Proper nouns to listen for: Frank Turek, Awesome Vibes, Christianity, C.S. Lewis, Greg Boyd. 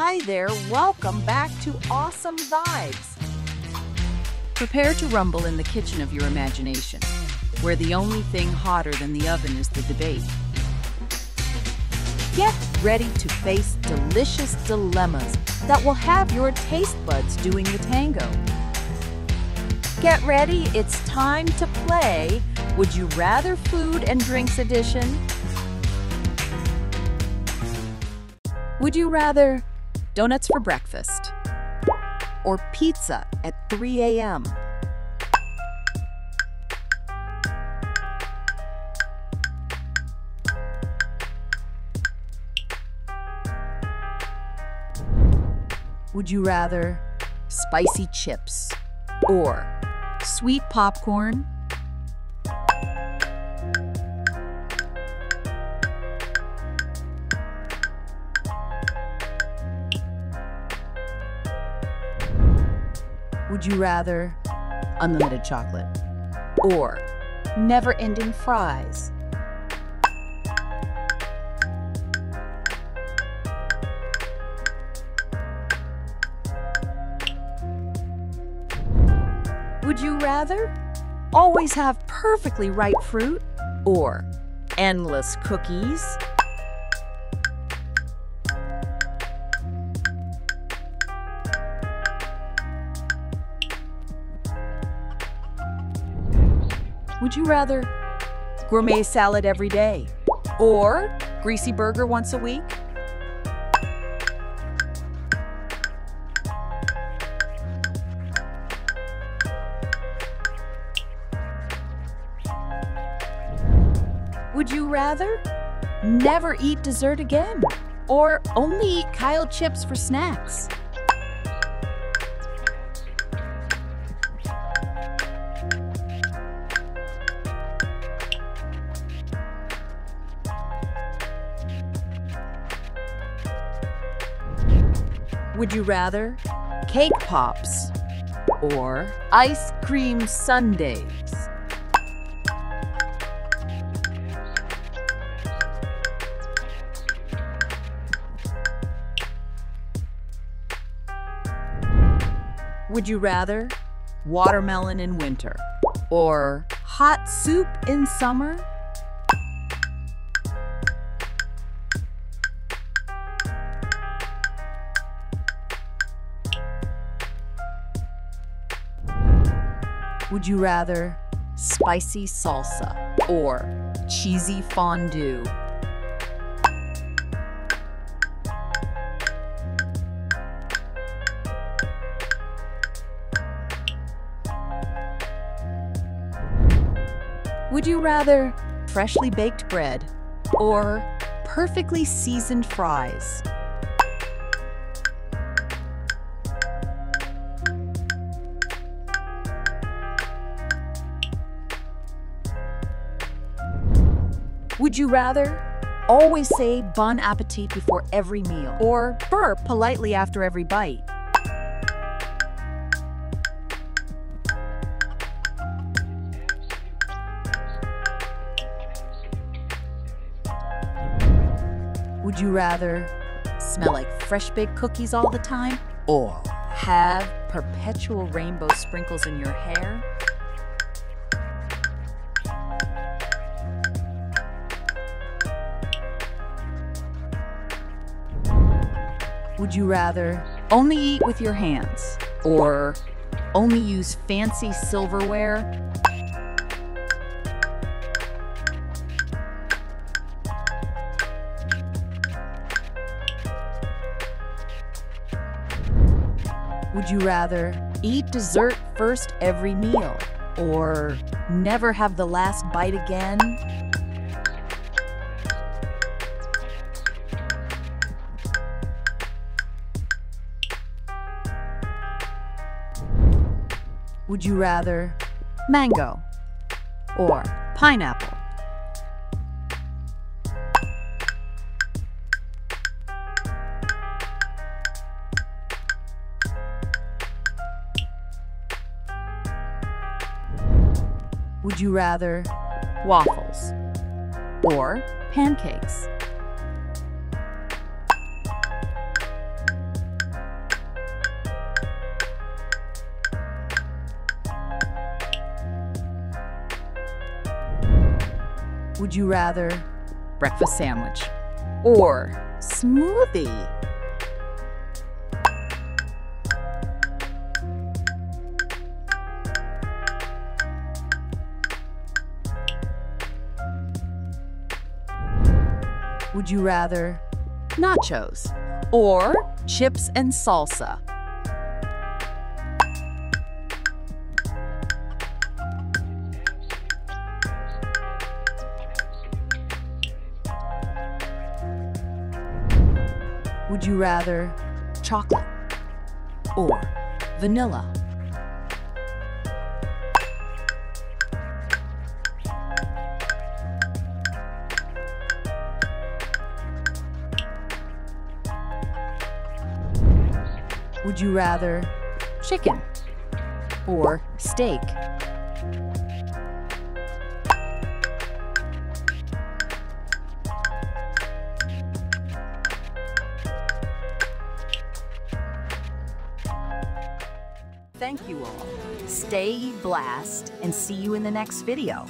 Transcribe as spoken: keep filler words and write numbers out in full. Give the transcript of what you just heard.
Hi there, welcome back to Awesome Vibes. Prepare to rumble in the kitchen of your imagination, where the only thing hotter than the oven is the debate. Get ready to face delicious dilemmas that will have your taste buds doing the tango. Get ready, it's time to play Would You Rather Food and Drinks Edition. Would you rather donuts for breakfast or pizza at three A M? Would you rather spicy chips or sweet popcorn? Would you rather unlimited chocolate or never-ending fries? Would you rather always have perfectly ripe fruit or endless cookies? Would you rather gourmet salad every day or greasy burger once a week? Would you rather never eat dessert again or only eat kale chips for snacks? Would you rather cake pops or ice cream sundaes? Would you rather watermelon in winter or hot soup in summer? Would you rather spicy salsa or cheesy fondue? Would you rather freshly baked bread or perfectly seasoned fries? Would you rather always say bon appetit before every meal or burp politely after every bite? Would you rather smell like fresh baked cookies all the time or have perpetual rainbow sprinkles in your hair? Would you rather only eat with your hands or only use fancy silverware? Would you rather eat dessert first every meal or never have the last bite again? Would you rather mango or pineapple? Would you rather waffles or pancakes? Would you rather breakfast sandwich or smoothie? Would you rather nachos or chips and salsa? Would you rather chocolate or vanilla? Would you rather chicken or steak? Thank you all. Stay blessed and see you in the next video.